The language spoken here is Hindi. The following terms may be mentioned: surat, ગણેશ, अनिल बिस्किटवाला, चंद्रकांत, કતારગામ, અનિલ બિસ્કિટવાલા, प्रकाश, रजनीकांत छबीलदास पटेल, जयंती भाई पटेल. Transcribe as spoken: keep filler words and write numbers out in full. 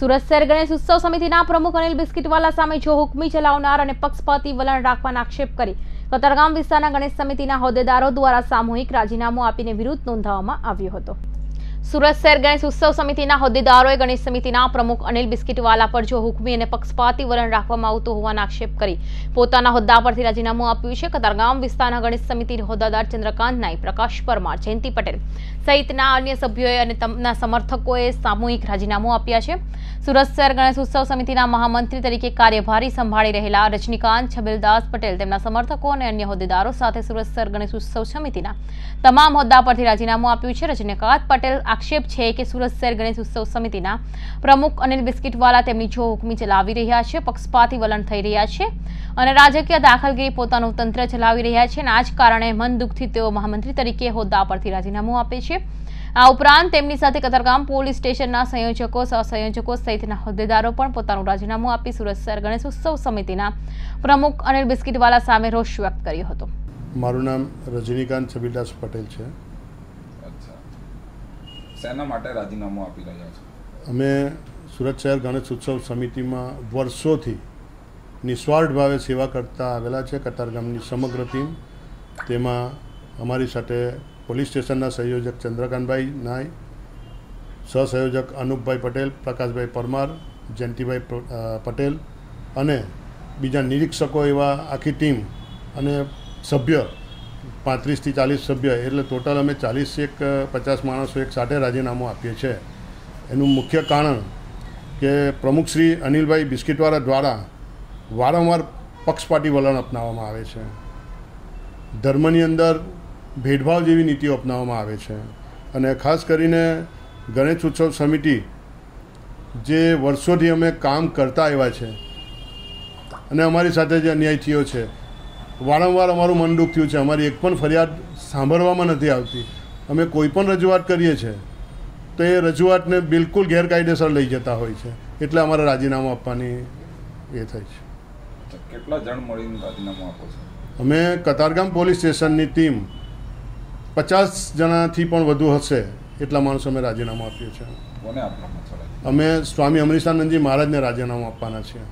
સુરત શહેર ગણેશ ઉત્સવ સમિતિના પ્રમુખ અનિલ બિસ્કિટવાલા સામે જો હુકમી ચલાવનાર અને પક્ષપાતી વલણ રાખવાના આક્ષેપ કરી કતારગામ વિસ્તારના ગણેશ સમિતિના હોદ્દેદારો દ્વારા સામૂહિક રાજીનામું આપીને વિરોધ નોંધાવવામાં આવ્યો હતો। सूरत शहर गणेश उत्सव समितिना होद्देदारोए गणेश समितिना प्रमुख अनिल बिस्किटवाला पर जो हुकमी अने पक्षपाती वलण राखवामां आवतुं होवानो आक्षेप करी पोताना होद्दा परथी राजीनामुं आप्युं छे। कतारगाम विस्तारना गणेश समिति होद्देदार चंद्रकांत नाई प्रकाश परमार जयंती पटेल सहितना अन्य सभ्योए अने तेमना समर्थकोए सामूहिक राजीनामुं आप्या छे। सूरत शहर गणेश उत्सव समितिना महामंत्री तरीके कार्यभारी संभाळी रहेला रजनीकांत छबीलदास पटेल तेमना समर्थको अने अन्य होद्देदारो साथे सूरत शहर गणेश उत्सव समितिना तमाम होद्दा परथी राजीनामुं आप्युं छे। रजनीकांत पटेल आक्षेप है कि सूरत शहर गणेश उत्सव समिति प्रमुख अनिल बिस्किटवाला जो हुकमी चलावी रहा है, पक्षपाती वलन थई रहा है, राजकीय दाखलगिरी पोतानुं तंत्र चलावी रहा है। आज कारण मन दुखथी तेओ महामंत्री तरीके होद्दा परथी राजीनामुं आपे छे। आ उपरांत तेमनी साथे कतारगाम पोलीस स्टेशनना संयोजको सहसंयोजको सहितना होद्देदारो पण पोतानुं राजीनामुं आपी सूरत शहर गणेश उत्सव समितिना प्रमुख अनिल बिस्किटवाला सामे रोष व्यक्त कर्यो हतो। मारुं नाम रजनीकांत छबीलदास पटेल छे। राजीनामु आपी रह्या छे। अमे सूरत शहर गणेश उत्सव समिति में वर्षों थी निस्वार्थ भावे सेवा करता आवेला छे। कतारगामनी समग्र टीम तेमा अमारी साथे पोलीस स्टेशनना संयोजक चंद्रकांत भाई नाई, सहसंयोजक अनुपभा भाई पटेल, प्रकाश भाई परमार, जयंती भाई पटेल अने बीजा निरीक्षकों एवा आखी टीम अने सभ्य पैंतीस थी चालीस सभ्य एटले टोटल अमे चालीस एक पचास मणसों एक साथे राजीनामु आपीए छे। एनु मुख्य कारण के प्रमुख श्री अनिल भाई बिस्किटवाला द्वारा वारंवार पक्षपाती वलण अपनाववामां आवे छे। धर्मनी अंदर भेदभाव जेवी नीतिओ अपनाववामां आवे छे अने खास करीने गणेश उत्सव समिति जे वर्षोथी अमे काम करता आव्या छे अने अमारी साथे जे अन्याय थयो छे वारंवार अमरु मन दुख थयुं छे। अमरी एक पण फरियाद सांभळवामां नथी आवती। अमे कोई पण रजूआत करीए छे तो ए रजूआतने बिलकुल गैरकायदेसर लई जता होय छे एटले अमारे राजीनामुं आपवानी ए थाय छे। केटला जण मळीने राजीनामुं आपो छो? अमे कतारगाम पोलीस स्टेशननी टीम पचास जणाथी पण वधु हशे एटला माणसोए अमे राजीनामुं आप्युं छे। कोने आपवाना छे? अमे स्वामी अमरीशानंदजी महाराजने राजीनामुं आपवाना छे।